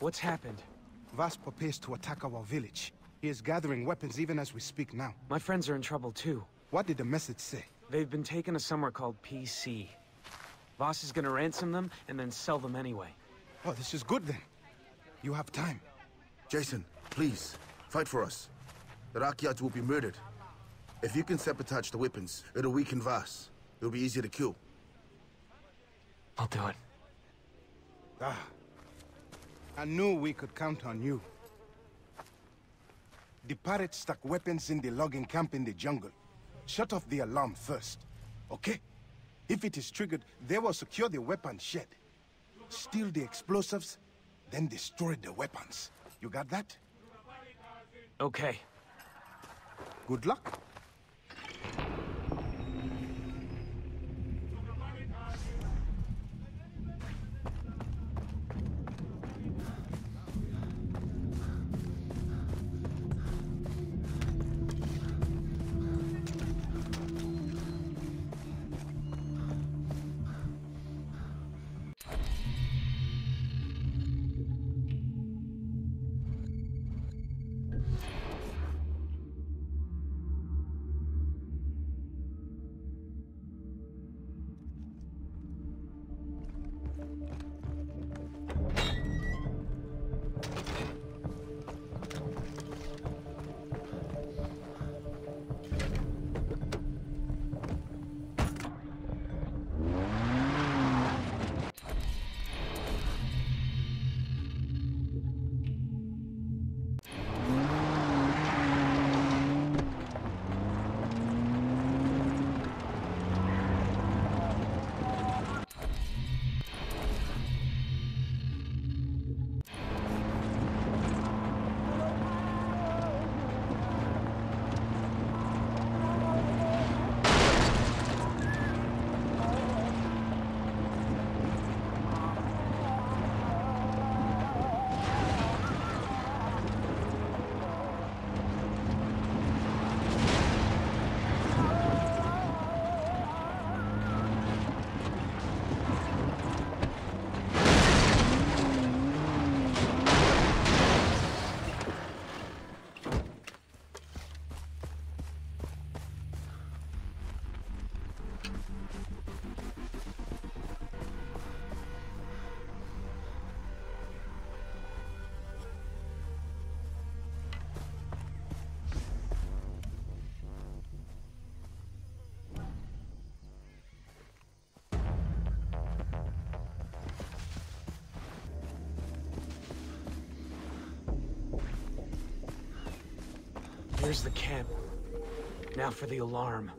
What's happened? Vaas prepares to attack our village. He is gathering weapons even as we speak now. My friends are in trouble too. What did the message say? They've been taken to somewhere called PC. Vaas is gonna ransom them and then sell them anyway. Oh, this is good then. You have time. Jason, please, fight for us. The Rakyats will be murdered. If you can sabotage the weapons, it'll weaken Vaas. It'll be easy to kill. I'll do it. Ah. I knew we could count on you. The pirates stuck weapons in the logging camp in the jungle. Shut off the alarm first, okay? If it is triggered, they will secure the weapon shed. Steal the explosives, then destroy the weapons. You got that? Okay. Good luck. There's the camp. Now for the alarm.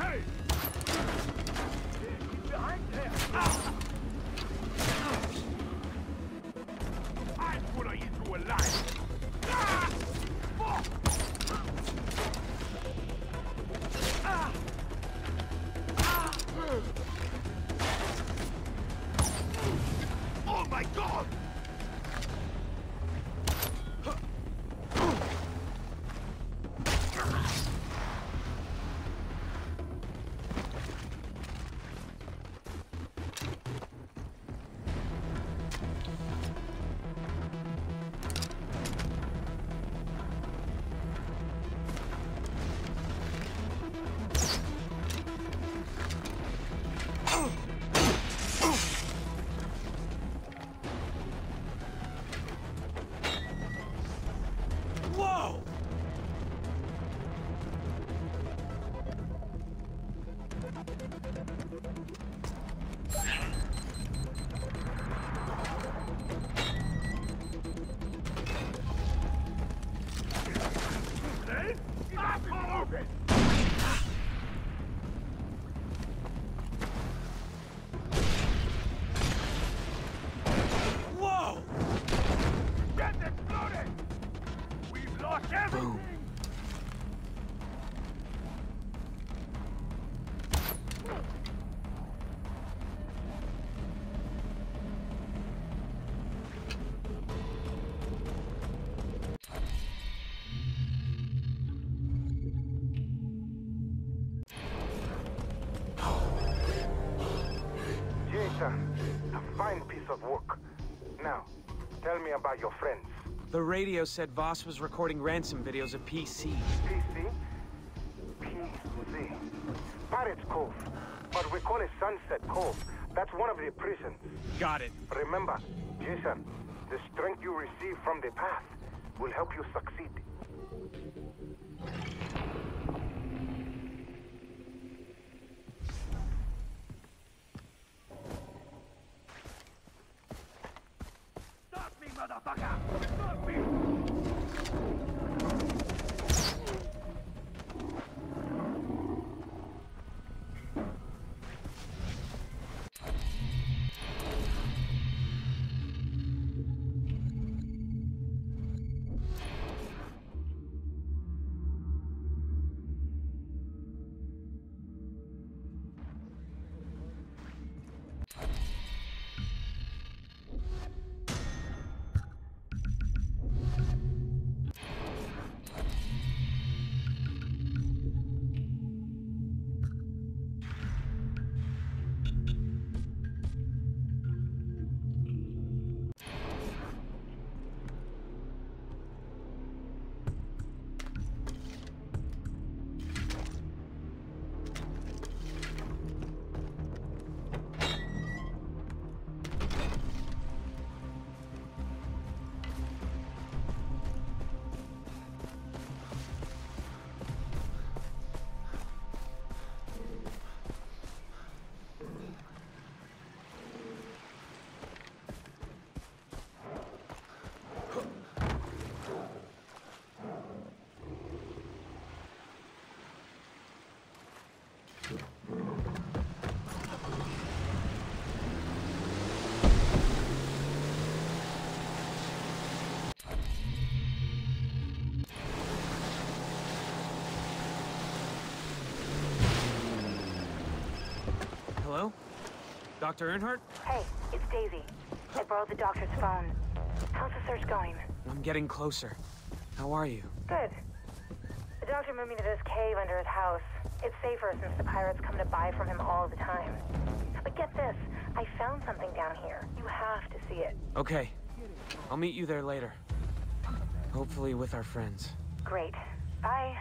Hey! He's behind there! Ah! my God! A fine piece of work. Now, tell me about your friends. The radio said Voss was recording ransom videos of PC. PC? PC. Pirates Cove. But we call it Sunset Cove. That's one of the prisons. Got it. Remember, Jason, the strength you receive from the path will help you succeed. Hello? Dr. Earnhardt? Hey, it's Daisy. I borrowed the doctor's phone. How's the search going? I'm getting closer. How are you? Good. The doctor moved me to this cave under his house. It's safer since the pirates come to buy from him all the time. But get this, I found something down here. You have to see it. Okay. I'll meet you there later. Hopefully with our friends. Great. Bye.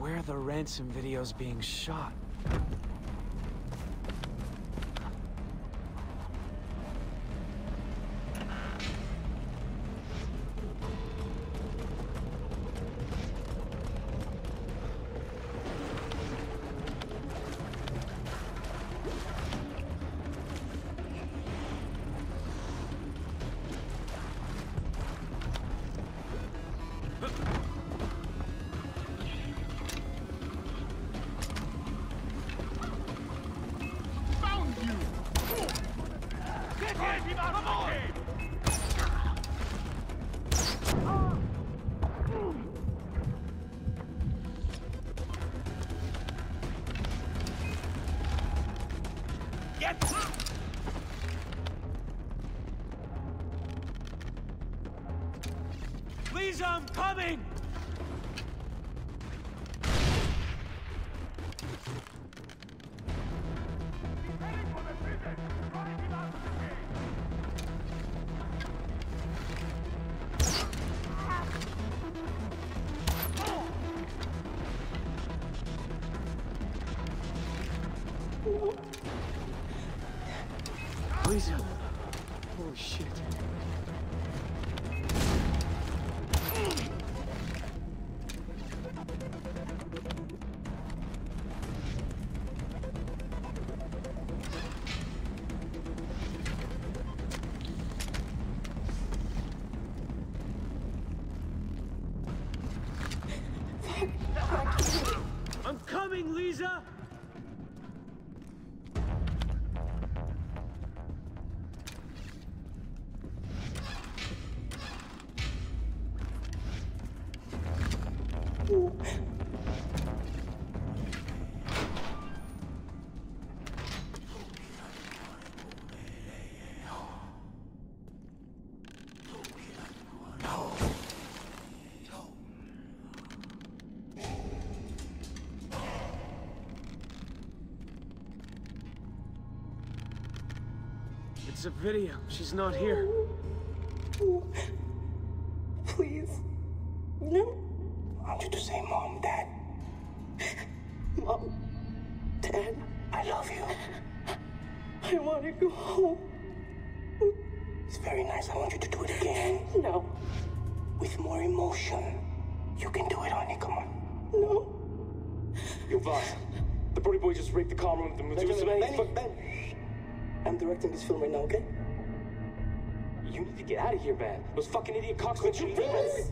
Where are the ransom videos being shot? Liza, I'm coming! Liza! It's a video. She's not here. Please. No. I want you to say, Mom, Dad. Mom, Dad, I love you. I want to go home. It's very nice. I want you to do it again. No. With more emotion. You can do it, honey. Come on. No. Yo, Vaas. The pretty boy just raped the car room. I'm directing this film right now, okay? You need to get out of here, man. Those fucking idiot cops that you demons!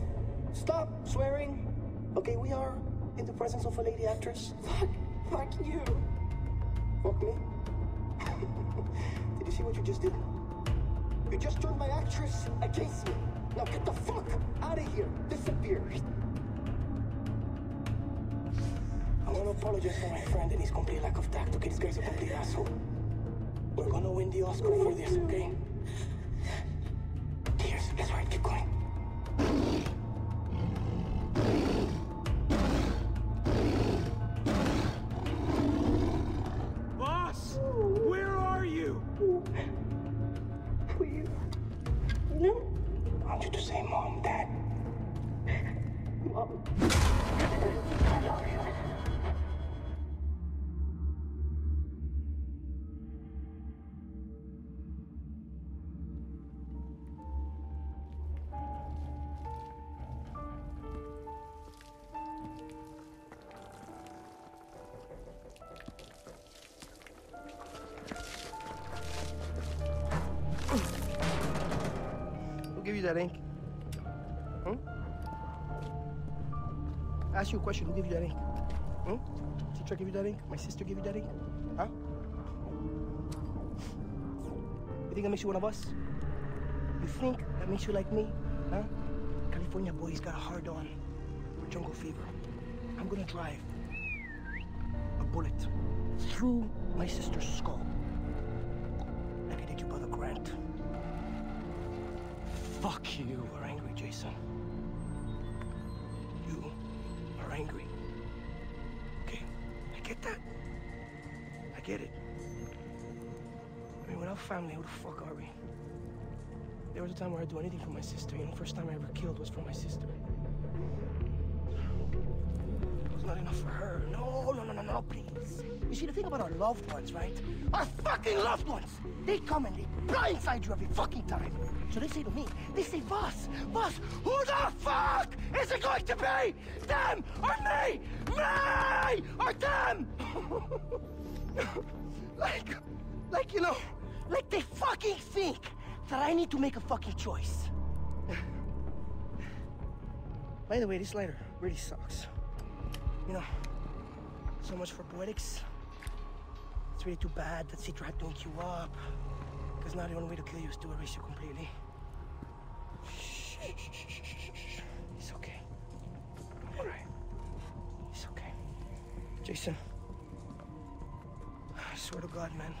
Stop swearing! Okay, we are in the presence of a lady actress. Fuck you. Fuck me? Did you see what you just did? You just turned my actress against me. Now get the fuck out of here. Disappear. I want to apologize for my friend and his complete lack of tact. Okay, this guy's a complete asshole. We're gonna win the Oscar for this, okay? Tears, that's right, keep going. Boss! Where are you? Please. No. I want you to say, Mom, Dad. Mom. I love you. That ink. Hmm? I ask you a question. Who gave you that ink? Hmm? Teacher gave you that ink? My sister gave you that ink? Huh? You think that makes you one of us? You think that makes you like me? Huh? California boys got a hard on for jungle fever. I'm gonna drive a bullet through my sister's skull. Like I did your brother Grant. Fuck you, you are angry, Jason. You are angry. Okay, I get that. I get it. I mean, without family, who the fuck are we? There was a time where I'd do anything for my sister, and the first time I ever killed was for my sister. It was not enough for her. No, please. You see, the thing about our loved ones, right? Our fucking loved ones! They come and they blindside you every fucking time. So they say to me, they say, Voss, who the fuck is it going to be? Them or me? Me or them? Like, you know, like they fucking think that I need to make a fucking choice. By the way, this lighter really sucks. You know, so much for poetics. It's really too bad that Citra had to hook you up. Because now the only way to kill you is to erase you completely. It's okay. All right. It's okay. Jason. I swear to God, man.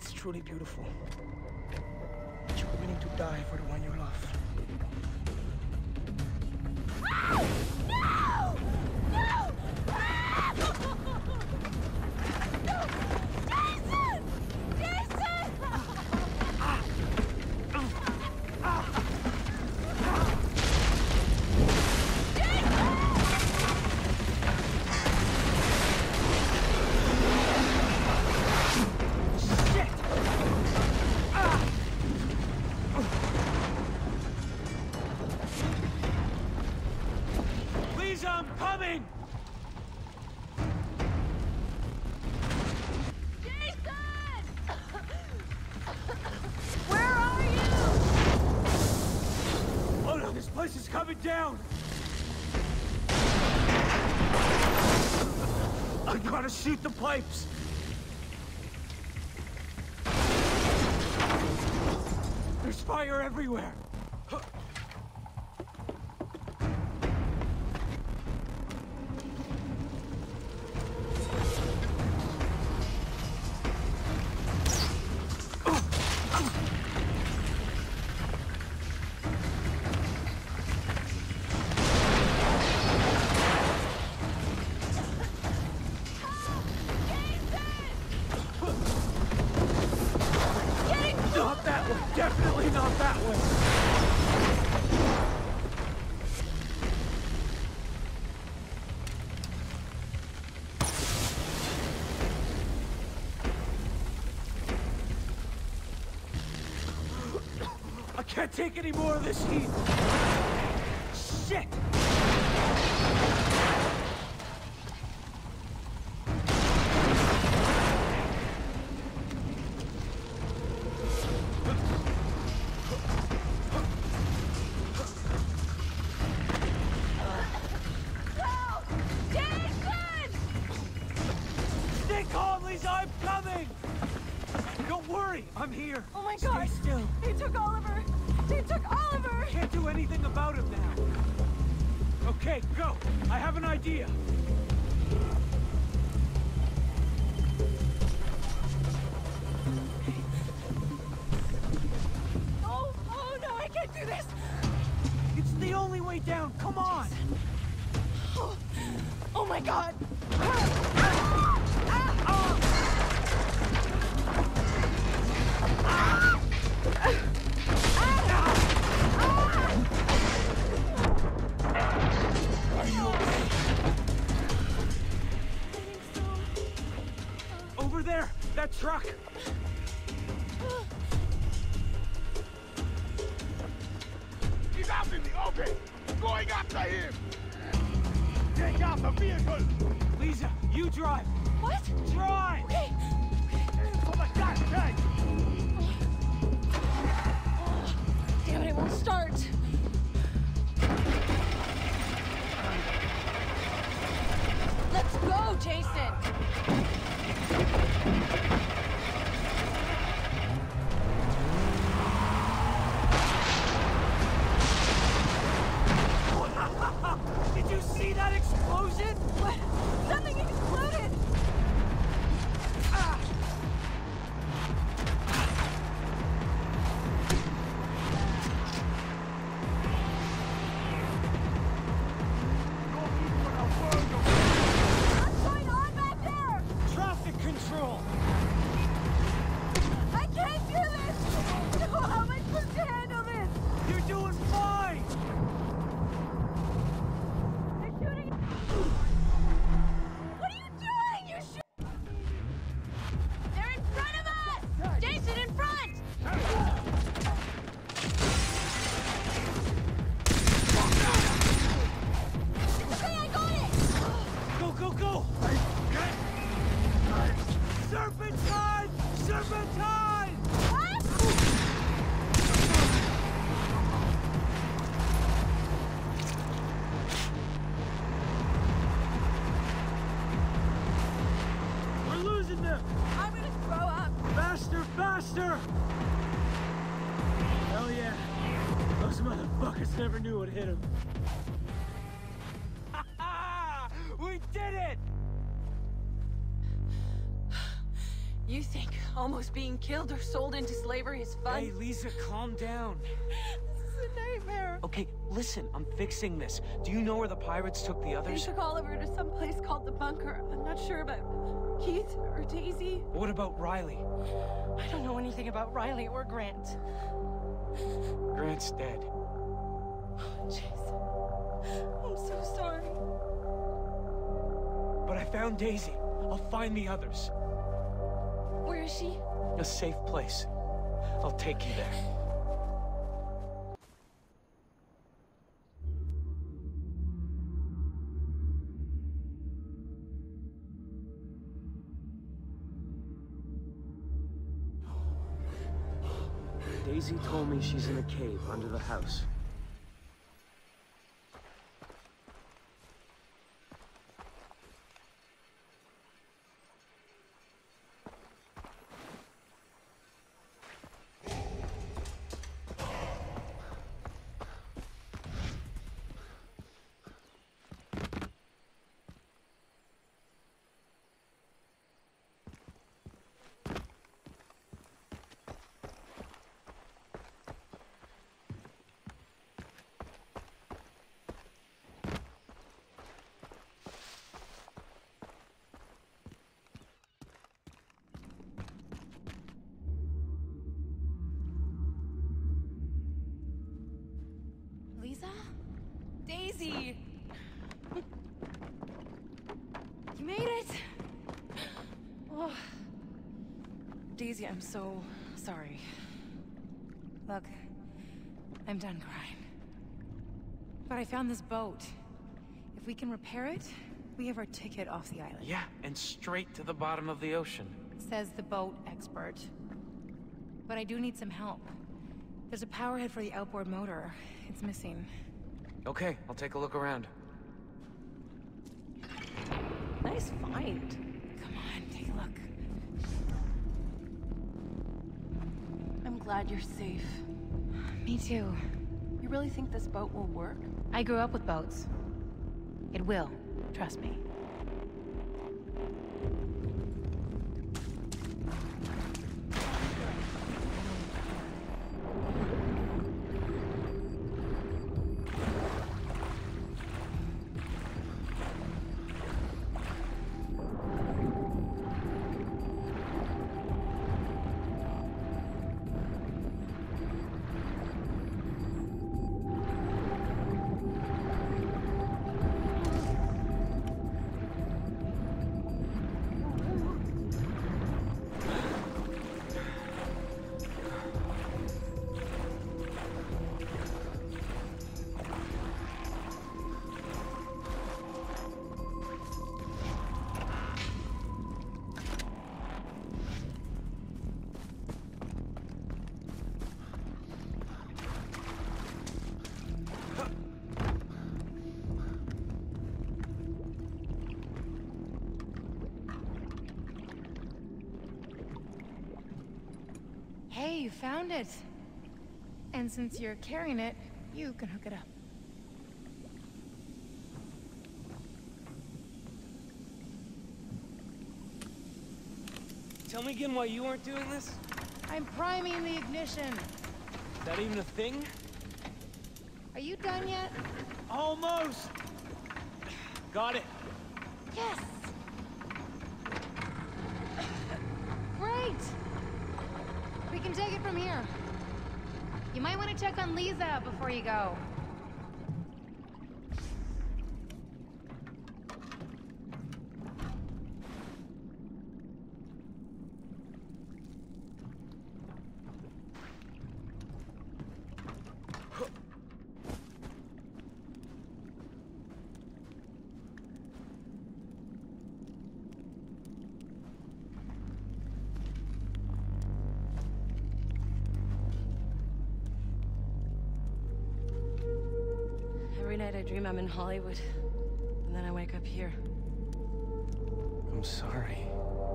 It's truly beautiful. That you're willing to die for the one you love. Ah! No! No! Down! I gotta shoot the pipes! There's fire everywhere! I can't take any more of this heat! Shit! Truck! He's out in the open! Going after him! Take out the vehicle! Liza, you drive! What? Drive! Okay! Oh my God! Hey. Oh. Damn it, it won't start! Let's go, Jason! just never knew what hit him. Ha ha! We did it! You think almost being killed or sold into slavery is fun? Hey, Liza, calm down. This is a nightmare. Okay, listen, I'm fixing this. Do you know where the pirates took the others? They took Oliver to some place called the bunker. I'm not sure about Keith or Daisy. What about Riley? I don't know anything about Riley or Grant. Grant's dead. Oh, Jason. I'm so sorry. But I found Daisy. I'll find the others. Where is she? A safe place. I'll take you there. Daisy told me she's in a cave under the house. Daisy! You made it! Oh. Daisy, I'm so sorry. Look, I'm done crying. But I found this boat. If we can repair it, we have our ticket off the island. Yeah, and straight to the bottom of the ocean. Says the boat expert. But I do need some help. There's a powerhead for the outboard motor. It's missing. Okay, I'll take a look around. Nice find. Come on, take a look. I'm glad you're safe. Me too. You really think this boat will work? I grew up with boats. It will, trust me. Hey, you found it! And since you're carrying it, you can hook it up. Tell me again why you aren't doing this? I'm priming the ignition. Is that even a thing? Are you done yet? Almost! Got it. Yes! Great! We can take it from here. You might want to check on Liza before you go. I dream I'm in Hollywood, and then I wake up here. I'm sorry.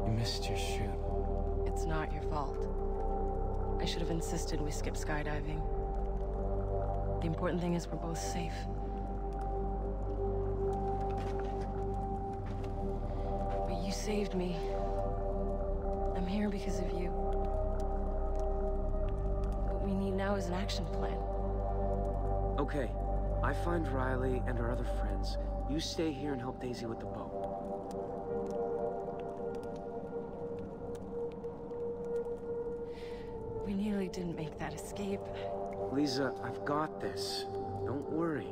You missed your shoot. It's not your fault. I should have insisted we skip skydiving. The important thing is we're both safe. But you saved me. I'm here because of you. What we need now is an action plan. Okay. I find Riley and our other friends. You stay here and help Daisy with the boat. We nearly didn't make that escape. Liza, I've got this. Don't worry.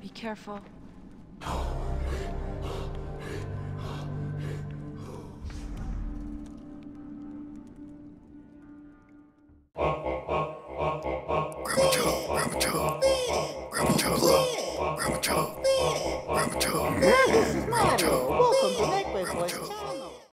Be careful. Welcome to Necklaceless Channel.